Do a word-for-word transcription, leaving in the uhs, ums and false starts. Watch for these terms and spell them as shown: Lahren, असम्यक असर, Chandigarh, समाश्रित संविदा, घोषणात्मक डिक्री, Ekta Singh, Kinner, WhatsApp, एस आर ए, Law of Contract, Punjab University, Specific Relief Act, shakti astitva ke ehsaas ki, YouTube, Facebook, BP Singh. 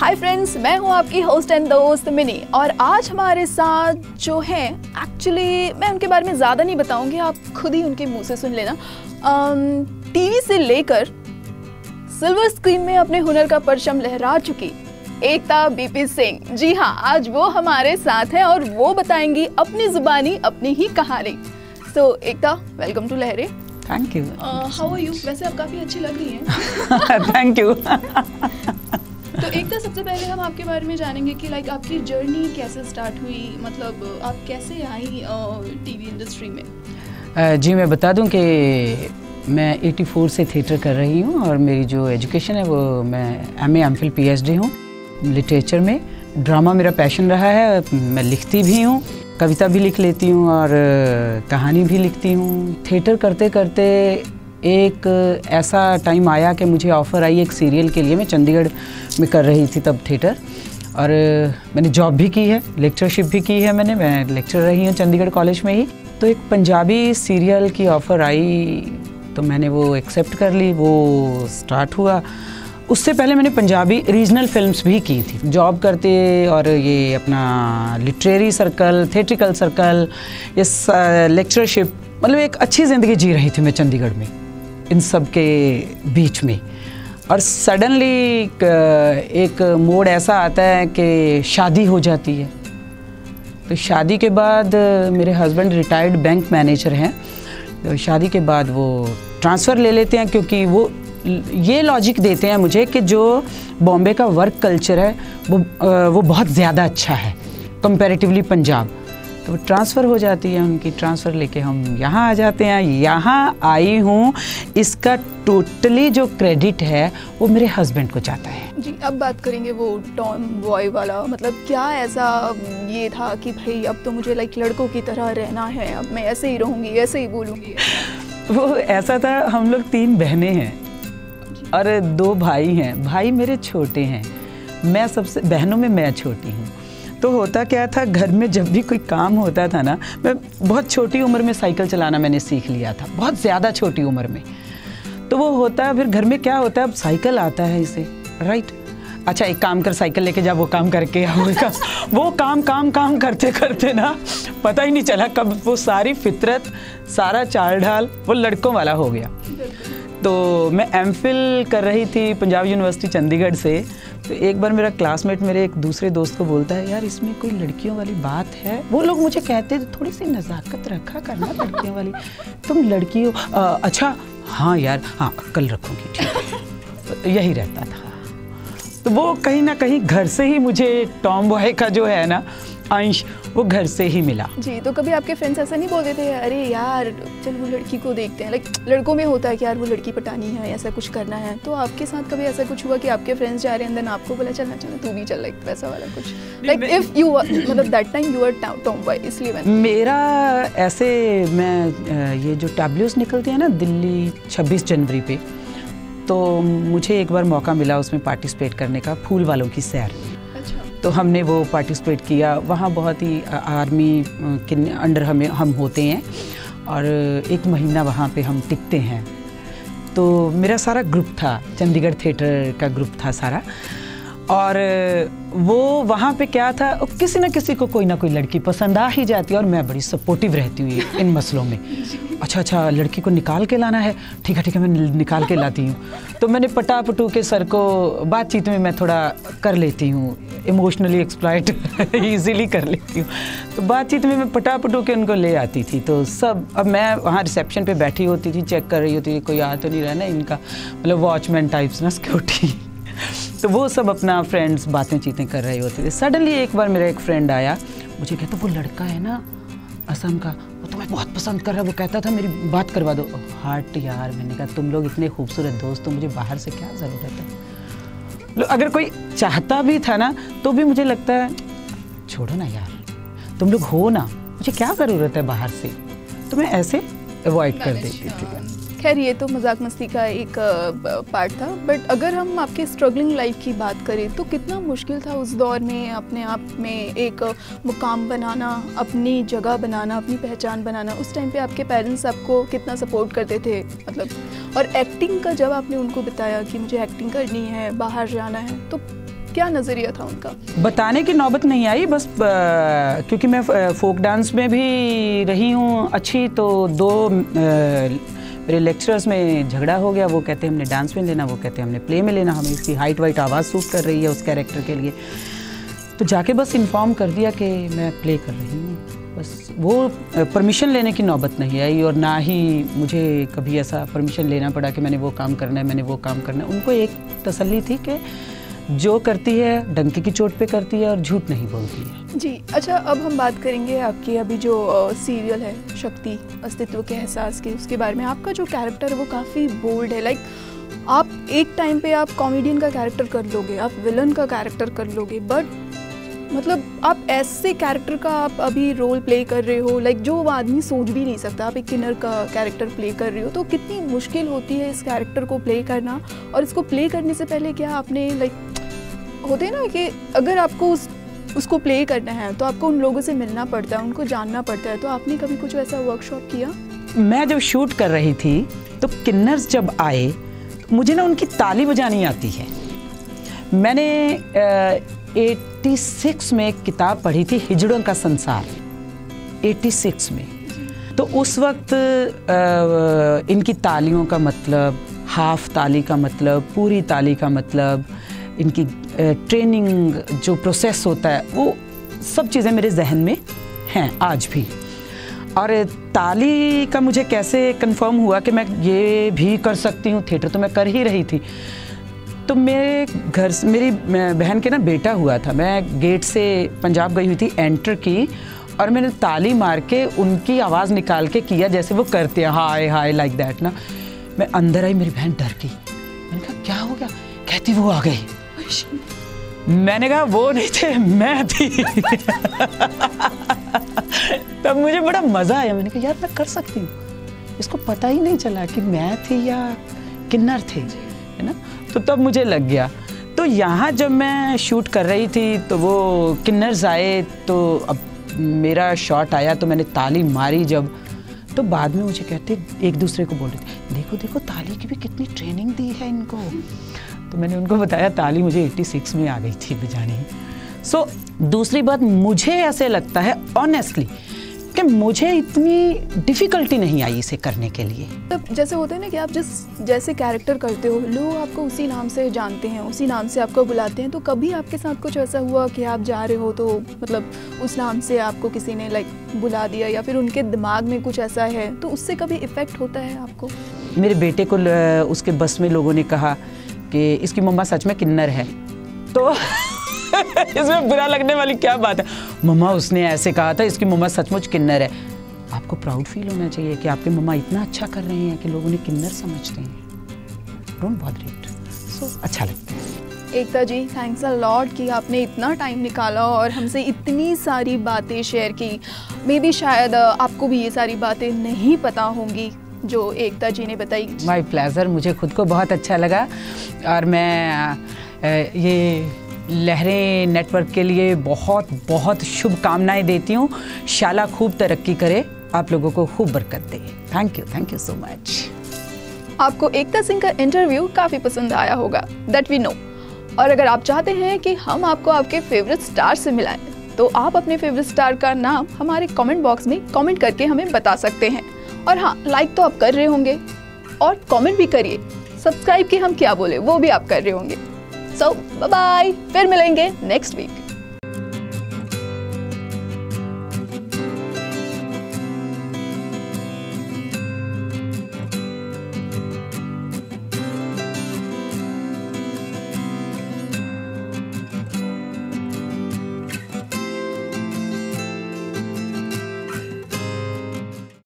Hi friends, मैं हूँ आपकी होस्ट एंड दोस्त मिनी। और आज हमारे साथ जो हैं, एक्चुअली मैं उनके बारे में ज़्यादा नहीं बताऊँगी, आप खुद ही उनके मुंह से सुन लेना। टीवी से लेकर सिल्वर स्क्रीन में अपने हुनर का परचम लहरा चुकी एकता बीपी सिंह, जी हाँ, आज वो हमारे साथ हैं और वो बताएंगी अपनी जुबानी अपनी ही कहानी। So so, Ekta, welcome to Lehren. Thank you. How are you? वैसे आप काफ़ी अच्छी लग रही हैं। Thank you. तो एकता, सबसे पहले हम आपके बारे में जानेंगे कि लाइक आपकी जर्नी कैसे स्टार्ट हुई, मतलब आप कैसे आई टीवी इंडस्ट्री में। जी, मैं बता दूं कि मैं चौरासी से थिएटर कर रही हूं और मेरी जो एजुकेशन है वो मैं M A M Phil P H D हूँ लिटरेचर में। ड्रामा मेरा पैशन रहा है, मैं लिखती भी हूँ, कविता भी लिख लेती हूँ और कहानी भी लिखती हूँ। थिएटर करते करते एक ऐसा टाइम आया कि मुझे ऑफ़र आई एक सीरियल के लिए। मैं चंडीगढ़ में कर रही थी तब थिएटर, और मैंने जॉब भी की है, लेक्चरशिप भी की है मैंने, मैं लेक्चर रही हूँ चंडीगढ़ कॉलेज में ही। तो एक पंजाबी सीरियल की ऑफ़र आई तो मैंने वो एक्सेप्ट कर ली, वो स्टार्ट हुआ। उससे पहले मैंने पंजाबी रीजनल फिल्म्स भी की थी जॉब करते, और ये अपना लिटरेरी सर्कल, थिएट्रिकल सर्कल, ये लेक्चरशिप, मतलब एक अच्छी ज़िंदगी जी रही थी मैं चंडीगढ़ में इन सब के बीच में। और सडनली एक मोड ऐसा आता है कि शादी हो जाती है। तो शादी के बाद मेरे हस्बैंड रिटायर्ड बैंक मैनेजर हैं, तो शादी के बाद वो ट्रांसफ़र ले लेते हैं, क्योंकि वो ये लॉजिक देते हैं मुझे कि जो बॉम्बे का वर्क कल्चर है वो वो बहुत ज़्यादा अच्छा है कंपैरेटिवली पंजाब। तो ट्रांसफ़र हो जाती है उनकी, ट्रांसफ़र लेके हम यहाँ आ जाते हैं। यहाँ आई हूँ, इसका टोटली जो क्रेडिट है वो मेरे हस्बैंड को जाता है। जी, अब बात करेंगे वो टॉम बॉय वाला, मतलब क्या ऐसा ये था कि भाई अब तो मुझे लाइक लड़कों की तरह रहना है, अब मैं ऐसे ही रहूँगी, ऐसे ही बोलूँगी? वो ऐसा था, हम लोग तीन बहनें हैं और दो भाई हैं। भाई मेरे छोटे हैं, मैं सबसे बहनों में मैं छोटी हूँ। तो होता क्या था, घर में जब भी कोई काम होता था ना, मैं बहुत छोटी उम्र में साइकिल चलाना मैंने सीख लिया था, बहुत ज़्यादा छोटी उम्र में। तो वो होता है, फिर घर में क्या होता है, अब साइकिल आता है इसे, राइट, अच्छा एक काम कर, साइकिल लेके जा, वो काम करके वो काम वो काम काम काम करते करते ना पता ही नहीं चला कब वो सारी फितरत, सारा चाल ढाल वो लड़कों वाला हो गया। तो मैं एम फिल कर रही थी पंजाब यूनिवर्सिटी चंडीगढ़ से, तो एक बार मेरा क्लासमेट मेरे एक दूसरे दोस्त को बोलता है, यार इसमें कोई लड़कियों वाली बात है? वो लोग मुझे कहते थे थोड़ी सी नज़ाकत रखा करना लड़कियों वाली, तुम लड़की हो। आ, अच्छा हाँ यार, हाँ अक्ल रखूँगी, ठीक है, यही रहता था। तो वो कहीं ना कहीं घर से ही मुझे टॉम बॉय का जो है ना अंश, वो घर से ही मिला। जी, तो कभी आपके फ्रेंड्स ऐसा नहीं बोलते थे, अरे यार चल वो लड़की को देखते हैं, लाइक लड़कों में होता है कि यार वो लड़की पटानी है, ऐसा कुछ करना है? तो आपके साथ कभी ऐसा कुछ हुआ कि आपके फ्रेंड्स जा रहे हैं देन आपको बोला चलना चलना तू भी चल, लाइक वैसा वाला कुछ, लाइक इफ यू मतलब that time you are tomboy? इसलिए मेरा ऐसे, मैं ये जो टैबलोस निकलती है ना दिल्ली छब्बीस जनवरी पे, तो मुझे एक बार मौका मिला उसमें पार्टिसिपेट करने का, फूल वालों की सैर। तो हमने वो पार्टिसिपेट किया, वहाँ बहुत ही आर्मी के अंडर हमें हम होते हैं और एक महीना वहाँ पे हम टिकते हैं। तो मेरा सारा ग्रुप था, चंडीगढ़ थिएटर का ग्रुप था सारा, और वो वहाँ पे क्या था, किसी ना किसी को कोई ना कोई लड़की पसंद आ ही जाती है, और मैं बड़ी सपोर्टिव रहती हुई इन मसलों में। अच्छा अच्छा लड़की को निकाल के लाना है, ठीक है ठीक है, मैं निकाल के लाती हूँ। तो मैंने पटापटू के सर को बातचीत में मैं थोड़ा कर लेती हूँ, इमोशनली एक्सप्लॉइट इजीली कर लेती हूँ, तो बातचीत में मैं पटापटू के उनको ले आती थी। तो सब, अब मैं वहाँ रिसेप्शन पे बैठी होती थी, चेक कर रही होती थी कोई आ तो नहीं रहा ना इनका, मतलब वॉचमैन टाइप्स ना सिक्योरिटी। तो वो सब अपना फ्रेंड्स बातें चीतें कर रहे होते थे। सडनली एक बार मेरा एक फ्रेंड आया, मुझे कहता वो लड़का है ना असम का, वो तुम्हें बहुत पसंद कर रहा है, वो कहता था मेरी बात करवा दो। हार्ट यार, मैंने कहा तुम लोग इतने खूबसूरत दोस्त हो, मुझे बाहर से क्या ज़रूरत है? अगर कोई चाहता भी था ना तो भी मुझे लगता है छोड़ो ना यार, तुम लोग हो ना, मुझे क्या ज़रूरत है बाहर से, तो मैं ऐसे अवॉइड कर देती थी। खैर, ये तो मजाक मस्ती का एक पार्ट था, बट अगर हम आपके स्ट्रगलिंग लाइफ की बात करें तो कितना मुश्किल था उस दौर में अपने आप में एक मुकाम बनाना, अपनी जगह बनाना, अपनी पहचान बनाना? उस टाइम पे आपके पेरेंट्स आपको कितना सपोर्ट करते थे, मतलब? और एक्टिंग का जब आपने उनको बताया कि मुझे एक्टिंग करनी है, बाहर जाना है, तो क्या नज़रिया था उनका? बताने की नौबत नहीं आई, बस क्योंकि मैं फोक डांस में भी रही हूँ अच्छी, तो दो मेरे लेक्चरर्स में झगड़ा हो गया। वो कहते हैं हमने डांस में लेना, वो कहते हैं हमने प्ले में लेना, हमें इसकी हाइट वाइट आवाज़ सूट कर रही है उस कैरेक्टर के लिए। तो जाके बस इन्फॉर्म कर दिया कि मैं प्ले कर रही हूँ, बस। वो परमिशन लेने की नौबत नहीं आई और ना ही मुझे कभी ऐसा परमिशन लेना पड़ा कि मैंने वो काम करना है, मैंने वो काम करना है। उनको एक तसल्ली थी कि जो करती है डंकी की चोट पे करती है और झूठ नहीं बोलती है। जी अच्छा, अब हम बात करेंगे आपकी अभी जो सीरियल है शक्ति अस्तित्व के एहसास की, उसके बारे में। आपका जो कैरेक्टर है वो काफ़ी बोल्ड है, लाइक आप एक टाइम पे आप कॉमेडियन का कैरेक्टर कर लोगे, आप विलन का कैरेक्टर कर लोगे, बट मतलब आप ऐसे कैरेक्टर का आप अभी रोल प्ले कर रहे हो लाइक जो वो आदमी सोच भी नहीं सकता। आप एक किन्नर का कैरेक्टर प्ले कर रहे हो, तो कितनी मुश्किल होती है इस कैरेक्टर को प्ले करना? और इसको प्ले करने से पहले क्या आपने लाइक होते हैं ना कि अगर आपको उस उसको प्ले करना है तो आपको उन लोगों से मिलना पड़ता है, उनको जानना पड़ता है, तो आपने कभी कुछ ऐसा वर्कशॉप किया? मैं जब शूट कर रही थी तो किन्नर्स जब आए तो मुझे ना उनकी ताली बजानी आती है। मैंने छियासी में एक किताब पढ़ी थी हिजड़ों का संसार, छियासी में। तो उस वक्त आ, इनकी तालियों का मतलब, हाफ ताली का मतलब, पूरी ताली का मतलब, इनकी ट्रेनिंग जो प्रोसेस होता है, वो सब चीज़ें मेरे जहन में हैं आज भी। और ताली का मुझे कैसे कंफर्म हुआ कि मैं ये भी कर सकती हूँ, थिएटर तो मैं कर ही रही थी। तो मेरे घर मेरी बहन के ना बेटा हुआ था, मैं गेट से पंजाब गई हुई थी, एंटर की और मैंने ताली मार के उनकी आवाज़ निकाल के किया जैसे वो करते हैं, हाय हाय लाइक दैट ना। मैं अंदर आई, मेरी बहन डर गई, मैंने कहा क्या हो गया? कहती वो आ गई। मैंने कहा वो नहीं थे, मैं थी। तब मुझे बड़ा मजा आया, मैंने कहा यार मैं कर सकती हूँ, इसको पता ही नहीं चला कि मैं थी या किन्नर थे, है ना। तो तब मुझे लग गया। तो यहाँ जब मैं शूट कर रही थी तो वो किन्नर्स आए, तो अब मेरा शॉट आया तो मैंने ताली मारी जब, तो बाद में मुझे कहते एक दूसरे को बोल रहे थे देखो देखो ताली की भी कितनी ट्रेनिंग दी है इनको। तो मैंने उनको बताया ताली मुझे छियासी में आ गई थी बजानी। सो so, दूसरी बात मुझे ऐसे लगता है ऑनेस्टली कि मुझे इतनी डिफ़िकल्टी नहीं आई इसे करने के लिए। तब जैसे होता है ना कि आप जिस जैसे कैरेक्टर करते हो लोग आपको उसी नाम से जानते हैं, उसी नाम से आपको बुलाते हैं, तो कभी आपके साथ कुछ ऐसा हुआ कि आप जा रहे हो तो मतलब उस नाम से आपको किसी ने लाइक बुला दिया या फिर उनके दिमाग में कुछ ऐसा है, तो उससे कभी इफ़ेक्ट होता है आपको? मेरे बेटे को उसके बस में लोगों ने कहा कि इसकी मम्मा सच में किन्नर है, तो इसमें बुरा लगने वाली क्या बात है? मम्मा उसने ऐसे कहा था, इसकी मम्मा सचमुच किन्नर है। आपको प्राउड फील होना चाहिए कि आपके मम्मा इतना अच्छा कर रहे हैं कि लोग उन्हें किन्नर समझते हैं। डोंट बॉदर इट, सो अच्छा लगता है। एकता जी थैंक्स अ लॉट कि आपने इतना टाइम निकाला और हमसे इतनी सारी बातें शेयर की। मे बी शायद आपको भी ये सारी बातें नहीं पता होंगी जो एकता जी ने बताई। माय प्लेजर, मुझे खुद को बहुत अच्छा लगा और मैं ये लहरें नेटवर्क के लिए बहुत बहुत शुभकामनाएं देती हूँ। शाला खूब तरक्की करे, आप लोगों को खूब बरकत दे। Thank you, thank you so much. आपको एकता सिंह का इंटरव्यू काफ़ी पसंद आया होगा, दैट वी नो। और अगर आप चाहते हैं कि हम आपको आपके फेवरेट स्टार से मिलाएं तो आप अपने फेवरेट स्टार का नाम हमारे कॉमेंट बॉक्स में कॉमेंट करके हमें बता सकते हैं। और हाँ, लाइक तो आप कर रहे होंगे और कमेंट भी करिए, सब्सक्राइब के हम क्या बोले वो भी आप कर रहे होंगे। सो बाय बाय, फिर मिलेंगे नेक्स्ट वीक।